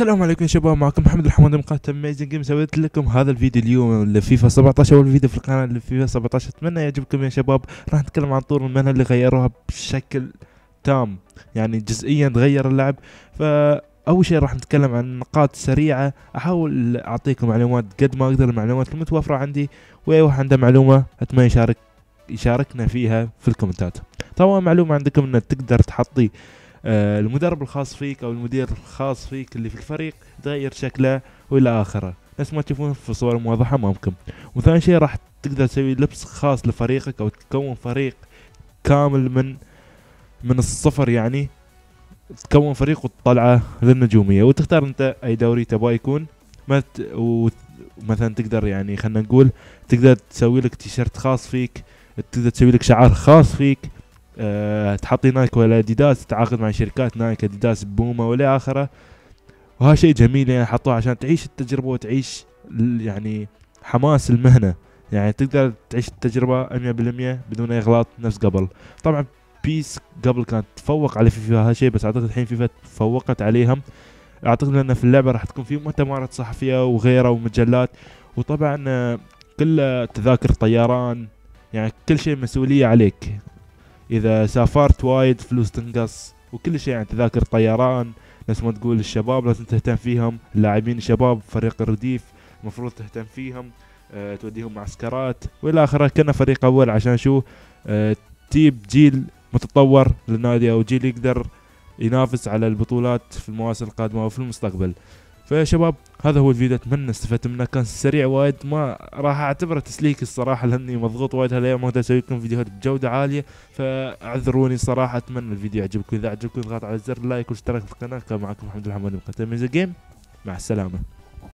السلام عليكم يا شباب، معكم محمد الحمودي من قناة أميزنجيم. سويت لكم هذا الفيديو اليوم لفيفا 17، اول فيديو في القناة لفيفا 17، اتمنى يعجبكم يا شباب. راح نتكلم عن طور المنهى اللي غيروها بشكل تام، يعني جزئيا تغير اللعب. فاول شيء راح نتكلم عن نقاط سريعة، احاول اعطيكم معلومات قد ما اقدر، المعلومات المتوفرة عندي، واي واحد عنده معلومة اتمنى يشاركنا فيها في الكومنتات. طبعا معلومة عندكم ان تقدر تحطي المدرب الخاص فيك او المدير الخاص فيك اللي في الفريق، تغير شكله والى اخره، نفس ما تشوفون في صور موضحه امامكم. وثاني شيء راح تقدر تسوي لبس خاص لفريقك او تكون فريق كامل من الصفر، يعني تكون فريق وتطلعه للنجوميه، وتختار انت اي دوري تبغى يكون. مثلا تقدر، يعني خلينا نقول، تقدر تسوي لك تيشرت خاص فيك، تقدر تسوي لك شعار خاص فيك، تحطي نايك ولا اديداس، تتعاقد مع شركات نايك، اديداس، بوما ولا اخره. وهذا شيء جميل يعني حطوه عشان تعيش التجربه وتعيش يعني حماس المهنه، يعني تقدر تعيش التجربه 100% بدون اي اغلاط نفس قبل. طبعا بيس قبل كانت تفوق على فيفا هذا الشيء، بس اعتقد الحين فيفا تفوقت عليهم. اعتقد ان في اللعبه راح تكون في مؤتمرات صحفيه وغيره ومجلات، وطبعا كل تذاكر طيران، يعني كل شيء مسؤوليه عليك. اذا سافرت وايد فلوس تنقص وكل شيء، يعني تذاكر طيران نفس ما تقول. الشباب لازم تهتم فيهم، اللاعبين الشباب، فريق الرديف المفروض تهتم فيهم، توديهم معسكرات والى اخره. كنا فريق اول عشان شو؟ تجيب جيل متطور للنادي، او جيل يقدر ينافس على البطولات في المواسم القادمه وفي المستقبل. فيا شباب هذا هو الفيديو، اتمنى استفدت منه، كان سريع وايد، ما راح اعتبره تسليك الصراحه لاني مضغوط وايد هالايام، ما اقدر اسوي لكم فيديوهات بجوده عاليه، فاعذروني صراحه. اتمنى الفيديو يعجبكم، اذا عجبكم اضغط على زر اللايك واشترك في القناه. كان معكم محمد الحمودي من قناه أميزنجيم، مع السلامه.